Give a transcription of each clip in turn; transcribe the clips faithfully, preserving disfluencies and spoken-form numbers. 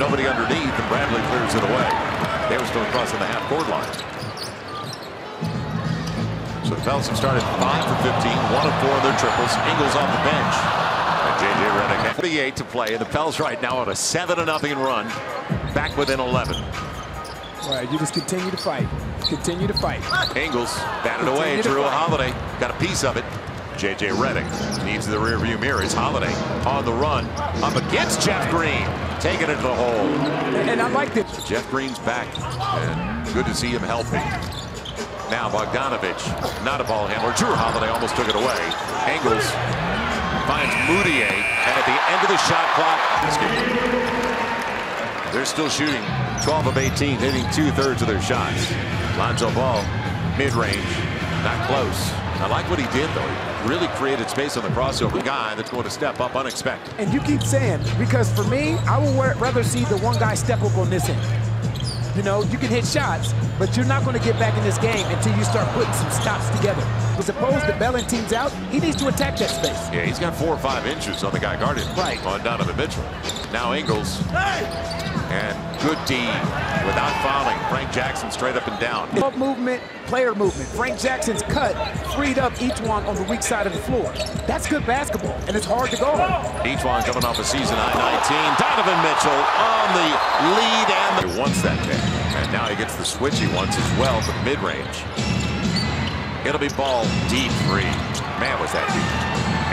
nobody underneath, and Bradley clears it away. They were still crossing the half-court line. So the Pels have started five for fifteen, one of four of their triples. Ingles on the bench. And J J. Redick. forty-eight to play, and the Pels right now on a seven to nothing run, back within eleven. All right, you just continue to fight. Continue to fight. Ingles batted away. Jrue Holiday got a piece of it. J J. Redick needs the rearview mirror. It's Holiday on the run up against Jeff Green, taking it to the hole. And I like this. Jeff Green's back, and good to see him helping. Now Bogdanović, not a ball handler. Jrue Holiday almost took it away. Ingles finds Moutier, and at the end of the shot clock, they're still shooting twelve of eighteen, hitting two-thirds of their shots. Lonzo Ball, mid-range, not close. I like what he did, though. He really created space on the crossover. Guy that's going to step up unexpected. And you keep saying, because for me, I would rather see the one guy step up on this end. You know, you can hit shots, but you're not going to get back in this game until you start putting some stops together. As opposed to belling teams out, he needs to attack that space. Yeah, he's got four or five inches on the guy guarded. Right. On Donovan Mitchell. Now Ingles. Hey! And good D without fouling. Frank Jackson straight up and down. Up movement, player movement. Frank Jackson's cut freed up E'Twaun on the weak side of the floor. That's good basketball, and it's hard to go on. E'Twaun coming off a season high nineteen. Donovan Mitchell on the lead, and the... He wants that pick, and now he gets the switch he wants as well for mid-range. It'll be Ball deep three. Man, was that deep.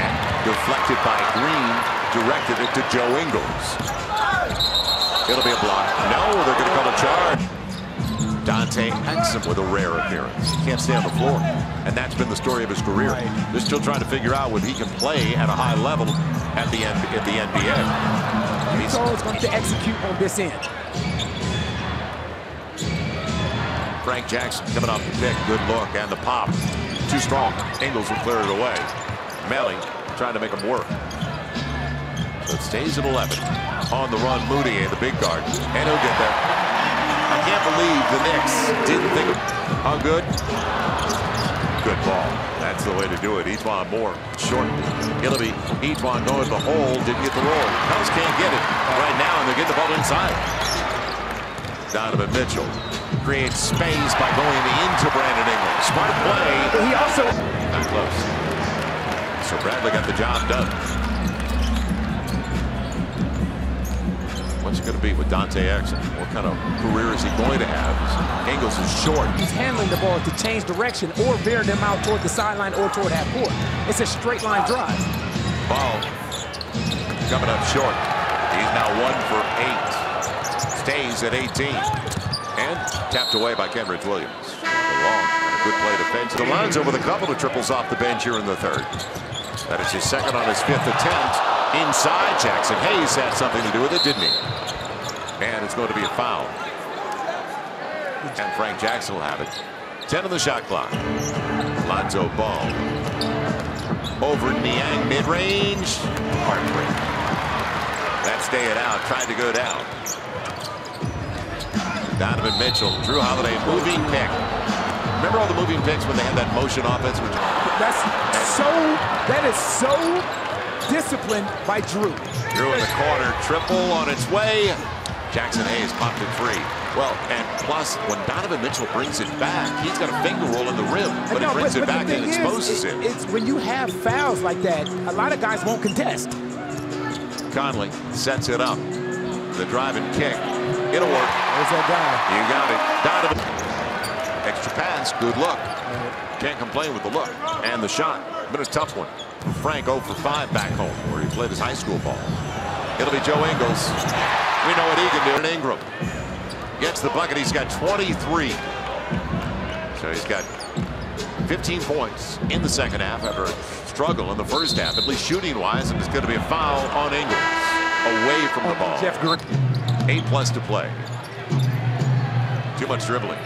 And deflected by Green, directed it to Joe Ingles. It'll be a block. No, they're going to call a charge. Dante Exum with a rare appearance. He can't stay on the floor. And that's been the story of his career. They're still trying to figure out when he can play at a high level at the, at the N B A. He's always going to execute on this end. Frank Jackson coming off the pick. Good look. And the pop. Too strong. Ingles will clear it away. Melly trying to make him work. So it stays at eleven. On the run, Moutier, the big guard, and he'll get there. I can't believe the Knicks didn't think of how good. Good ball. That's the way to do it. E'Twaun Moore, short. It'll be E'Twaun going to the hole, didn't get the roll. Pels can't get it right now, and they're getting the ball inside. Donovan Mitchell creates space by going into Brandon Ingram. Smart play. He also... Not close. So Bradley got the job done. What's it going to be with Dante Exum? What kind of career is he going to have? Ingles is short. He's handling the ball to change direction or veer them out toward the sideline or toward half court. It's a straight line drive. Ball coming up short. He's now one for eight. Stays at eighteen. And tapped away by Kendrick Williams. A long, a good play defense. Lonzo with a couple of triples off the bench here in the third. That is his second on his fifth attempt. Inside, Jaxson Hayes had something to do with it, didn't he? And it's going to be a foul. And Frank Jackson will have it. ten on the shot clock. Lonzo Ball. Over Niang, mid-range. Heartbreak. That's staying out, tried to go down. Donovan Mitchell, Jrue Holiday, moving pick. Remember all the moving picks when they had that motion offense? Which... That's so, that is so... disciplined by Jrue. Jrue in the corner, triple on its way. Jaxson Hayes popped it free. Well, and plus, when Donovan Mitchell brings it back, he's got a finger roll in the rim, but no, he brings but, it but back and is, exposes it, it. It's when you have fouls like that, a lot of guys won't contest. Conley sets it up. The drive and kick. It'll work. There's that guy. You got it. Donovan. Extra pass. Good look. Can't complain with the look and the shot, but it's a tough one. Frank oh for five back home, where he played his high school ball. It'll be Joe Ingles. We know what he can do. And Ingram gets the bucket. He's got twenty-three. So he's got fifteen points in the second half after a struggle in the first half, at least shooting-wise, and it's going to be a foul on Ingles. Away from the ball. Jeff Green. eight plus to play. Too much dribbling.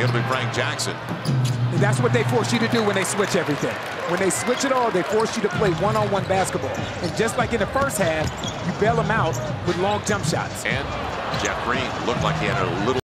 It'll be Frank Jackson. And that's what they force you to do when they switch everything. When they switch it all, they force you to play one-on-one basketball. And just like in the first half, you bail them out with long jump shots. And Jeff Green looked like he had a little...